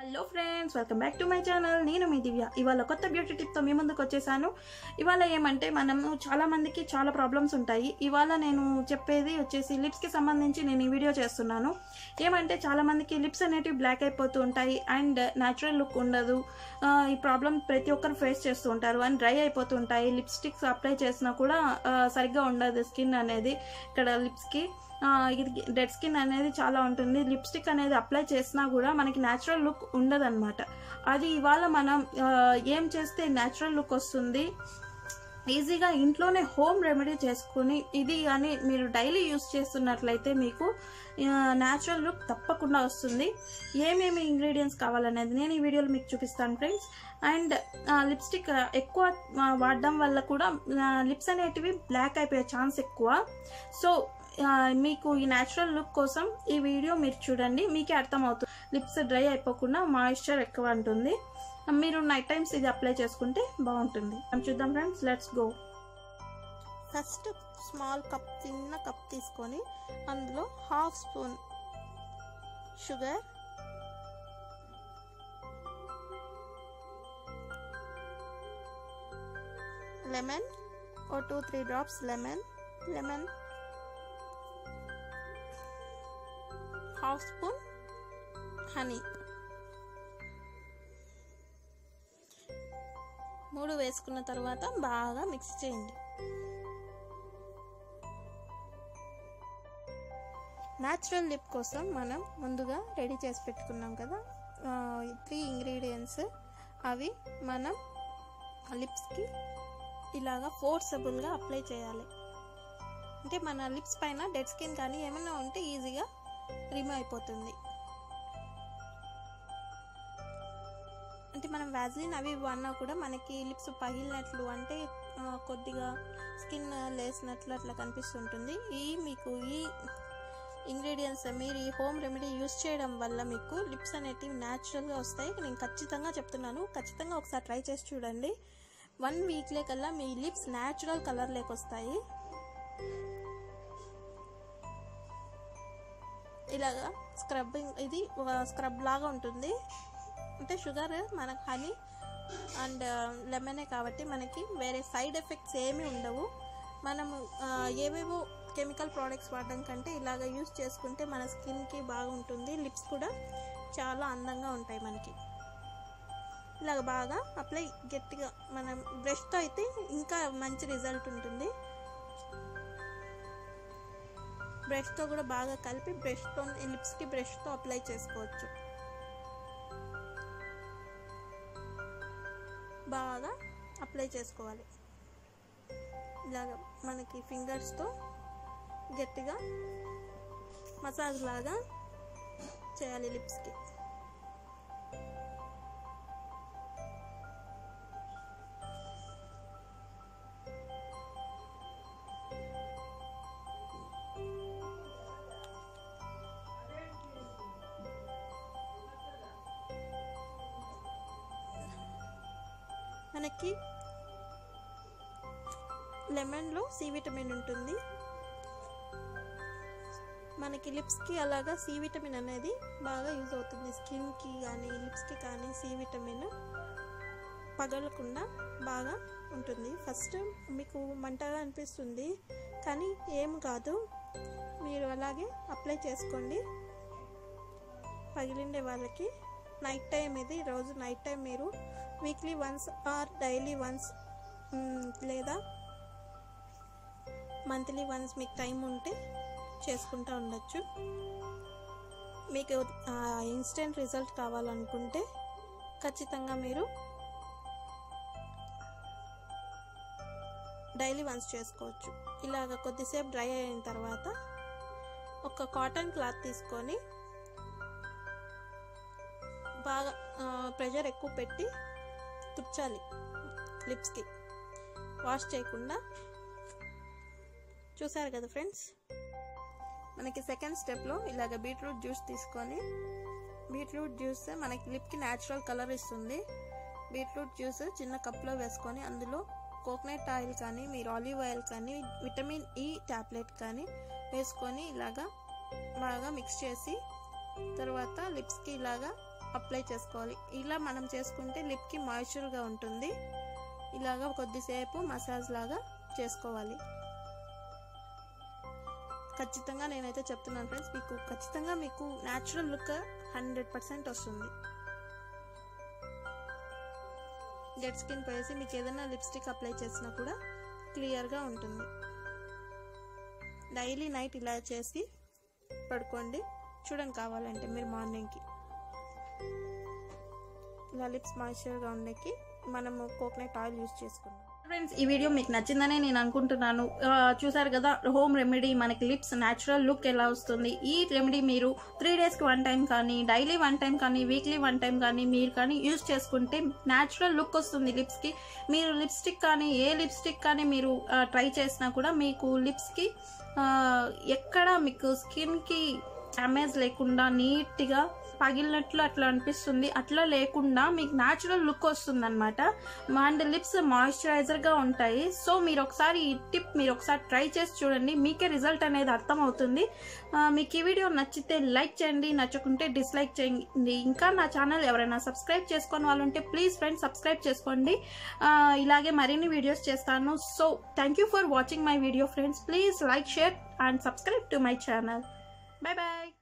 Hello friends, welcome back to my channel. నేను మీ దివ్య. ఇవాళ కొత్త బ్యూటీ టిప్తో మీ ముందుకు వచ్చేసాను. ఇవాళ ఏమంటే మనము చాలామందికి చాలా ప్రాబ్లమ్స్ ఉంటాయి. ఇవాళ నేను చెప్పేది వచ్చేసి లిప్స్కి సంబంధించి నేను ఈ వీడియో చేస్తున్నాను. ఏమంటే చాలామందికి లిప్స్ అనేటివి బ్లాక్ అయిపోతూ ఉంటాయి అండ్ న్యాచురల్ లుక్ ఉండదు. ఈ ప్రాబ్లం ప్రతి ఒక్కరు ఫేస్ చేస్తూ ఉంటారు అండ్ డ్రై అయిపోతూ ఉంటాయి. లిప్స్టిక్స్ అప్లై చేసినా కూడా సరిగ్గా ఉండదు స్కిన్ అనేది. ఇక్కడ లిప్స్కి డెడ్ స్కిన్ అనేది చాలా ఉంటుంది. లిప్స్టిక్ అనేది అప్లై చేసినా కూడా మనకి న్యాచురల్ లుక్ ఉండదన్నమాట. అది ఇవాళ మనం ఏం చేస్తే న్యాచురల్ లుక్ వస్తుంది, ఈజీగా ఇంట్లోనే హోమ్ రెమెడీ చేసుకుని ఇది కానీ మీరు డైలీ యూస్ చేస్తున్నట్లయితే మీకు న్యాచురల్ లుక్ తప్పకుండా వస్తుంది. ఏమేమి ఇంగ్రీడియంట్స్ కావాలనేది నేను ఈ వీడియోలో మీకు చూపిస్తాను ఫ్రెండ్స్. అండ్ లిప్స్టిక్ ఎక్కువ వాడడం వల్ల కూడా లిప్స్ అనేటివి బ్లాక్ అయిపోయే ఛాన్స్ ఎక్కువ. సో మీకు ఈ న్యాచురల్ లుక్ కోసం ఈ వీడియో మీరు చూడండి, మీకే అర్థమవుతుంది. లిప్స్ డ్రై అయిపోకుండా మాయిశ్చర్ ఎక్కువ ఉంటుంది. మీరు నైట్ టైమ్స్ ఇది అప్లై చేసుకుంటే బాగుంటుంది. మనం చూద్దాం friends, let's go. First small cup, చిన్న కప్ తీసుకొని అందులో హాఫ్ స్పూన్ షుగర్, లెమన్, ఓ 2-3 drops lemon, half spoon honey, 3 వేసుకున్న తర్వాత బాగా మిక్స్ చేయండి. న్యాచురల్ లిప్ కోసం మనం ముందుగా రెడీ చేసి పెట్టుకున్నాం కదా 3 ఇంగ్రీడియంట్స్. అవి మనం లిప్స్కి ఇలాగా ఫోర్సబుల్గా అప్లై చేయాలి. అంటే మన లిప్స్ పైన డెడ్ స్కిన్ కానీ ఏమైనా ఉంటే ఈజీగా రిమూవ్ అయిపోతుంది. అంటే మనం వ్యాజ్లిన్ అవి వాడినా కూడా మనకి లిప్స్ పగిలినట్లు, అంటే కొద్దిగా స్కిన్ లేసినట్లు అట్లా కనిపిస్తుంటుంది. మీకు ఈ ఇంగ్రీడియంట్స్ మీరు ఈ హోమ్ రెమెడీ యూస్ చేయడం వల్ల మీకు లిప్స్ అనేటివి న్యాచురల్గా వస్తాయి. నేను ఖచ్చితంగా చెప్తున్నాను, ఖచ్చితంగా ఒకసారి ట్రై చేసి చూడండి. 1 వీక్లే కల్లా మీ లిప్స్ న్యాచురల్ కలర్ లేకొస్తాయి. ఇలాగా స్క్రబ్బింగ్, ఇది స్క్రబ్ లాగా ఉంటుంది. అంటే షుగర్, మనకు హనీ అండ్ లెమనే కాబట్టి మనకి వేరే సైడ్ ఎఫెక్ట్స్ ఏమీ ఉండవు. మనము ఏవేవో కెమికల్ ప్రోడక్ట్స్ వాడడం కంటే ఇలాగ యూస్ చేసుకుంటే మన స్కిన్కి బాగుంటుంది. లిప్స్ కూడా చాలా అందంగా ఉంటాయి మనకి. ఇలాగ బాగా అప్లై, గట్టిగా మనం బ్రష్తో అయితే ఇంకా మంచి రిజల్ట్ ఉంటుంది. బ్రష్తో కూడా బాగా కలిపి బ్రష్తో లిప్స్కి బ్రష్తో అప్లై చేసుకోవచ్చు. బాగా అప్లై చేసుకోవాలి. ఇలాగ మనకి ఫింగర్స్తో గట్టిగా మసాజ్ లాగా చేయాలి లిప్స్కి. మనకి లెమన్లో సి విటమిన్ ఉంటుంది. మనకి లిప్స్కి అలాగా సి విటమిన్ అనేది బాగా యూజ్ అవుతుంది. స్కిన్కి కానీ లిప్స్కి కానీ సి విటమిన్ పగలకుండా బాగా ఉంటుంది. ఫస్ట్ మీకు మంటగా అనిపిస్తుంది కానీ ఏం కాదు, మీరు అలాగే అప్లై చేసుకోండి. పగిలిండే వాళ్ళకి నైట్ టైం, ఇది రోజు నైట్ టైం మీరు weekly once or daily once లేదా మంత్లీ వన్స్ మీకు టైం ఉంటే చేసుకుంటూ ఉండొచ్చు. మీకు ఇన్స్టెంట్ రిజల్ట్ కావాలనుకుంటే ఖచ్చితంగా మీరు డైలీ వన్స్ చేసుకోవచ్చు. ఇలాగ కొద్దిసేపు డ్రై అయిన తర్వాత ఒక కాటన్ క్లాత్ తీసుకొని బాగా ప్రెషర్ ఎక్కువ పెట్టి తుచ్చాలి లిప్స్కి, వాష్ చేయకుండా. చూసారు కదా ఫ్రెండ్స్, మనకి సెకండ్ స్టెప్లో ఇలాగ బీట్రూట్ జ్యూస్ తీసుకొని, బీట్రూట్ జ్యూస్ మనకి లిప్కి న్యాచురల్ కలర్ ఇస్తుంది. బీట్రూట్ జ్యూస్ చిన్న కప్లో వేసుకొని అందులో కోకోనట్ ఆయిల్ కానీ మీరు ఆలివ్ ఆయిల్ కానీ విటమిన్ ఈ టాబ్లెట్ కానీ వేసుకొని ఇలాగా బాగా మిక్స్ చేసి తర్వాత లిప్స్కి ఇలాగా అప్లై చేసుకోవాలి. ఇలా మనం చేసుకుంటే లిప్ కి మాయిశ్చర్ గా ఉంటుంది. ఇలాగా కొద్దిసేపు మసాజ్ లాగా చేసుకోవాలి. ఖచ్చితంగా నేనైతే చెప్తున్నాను ఫ్రెండ్స్, మీకు ఖచ్చితంగా మీకు న్యాచురల్ లుక్ 100% వస్తుంది. డెడ్ స్కిన్ పోయేసి మీకు ఏదైనా లిప్స్టిక్ అప్లై చేసినా కూడా క్లియర్గా ఉంటుంది. డైలీ నైట్ ఇలా చేసి పడుకోండి. చూడండి కావాలంటే మీరు మార్నింగ్కి ఇలా లిప్స్ మాయిశ్చర్గా ఉండేకి మనము కోకోనట్ ఆయిల్ యూజ్ చేసుకున్నాం. ఫ్రెండ్స్, ఈ వీడియో మీకు నచ్చిందని నేను అనుకుంటున్నాను. చూసారు కదా హోమ్ రెమెడీ, మనకి లిప్స్ న్యాచురల్ లుక్ ఎలా వస్తుంది. ఈ రెమెడీ మీరు 3 డేస్కి 1 టైం కానీ, డైలీ 1 టైం కానీ, వీక్లీ 1 టైం కానీ మీరు కానీ యూజ్ చేసుకుంటే న్యాచురల్ లుక్ వస్తుంది లిప్స్కి. మీరు లిప్స్టిక్ కానీ ఏ లిప్స్టిక్ కానీ మీరు ట్రై చేసినా కూడా మీకు లిప్స్కి ఎక్కడ మీకు స్కిన్కి డ్యామేజ్ లేకుండా నీట్గా పగిలినట్లు అట్లా అనిపిస్తుంది. అట్లా లేకుండా మీకు న్యాచురల్ లుక్ వస్తుంది అనమాట. అండ్ లిప్స్ మాయిశ్చరైజర్గా ఉంటాయి. సో మీరు ఒకసారి ఈ టిప్ మీరు ఒకసారి ట్రై చేసి చూడండి, మీకే రిజల్ట్ అనేది అర్థమవుతుంది. మీకు ఈ వీడియో నచ్చితే లైక్ చేయండి, నచ్చకుంటే డిస్లైక్ చేయండి. ఇంకా నా ఛానల్ ఎవరైనా సబ్స్క్రైబ్ చేసుకుని వాళ్ళు ఉంటే ప్లీజ్ ఫ్రెండ్స్ సబ్స్క్రైబ్ చేసుకోండి. ఇలాగే మరిన్ని వీడియోస్ చేస్తాను. So thank you for watching my video friends. Please like, share and subscribe to my channel. Bye bye.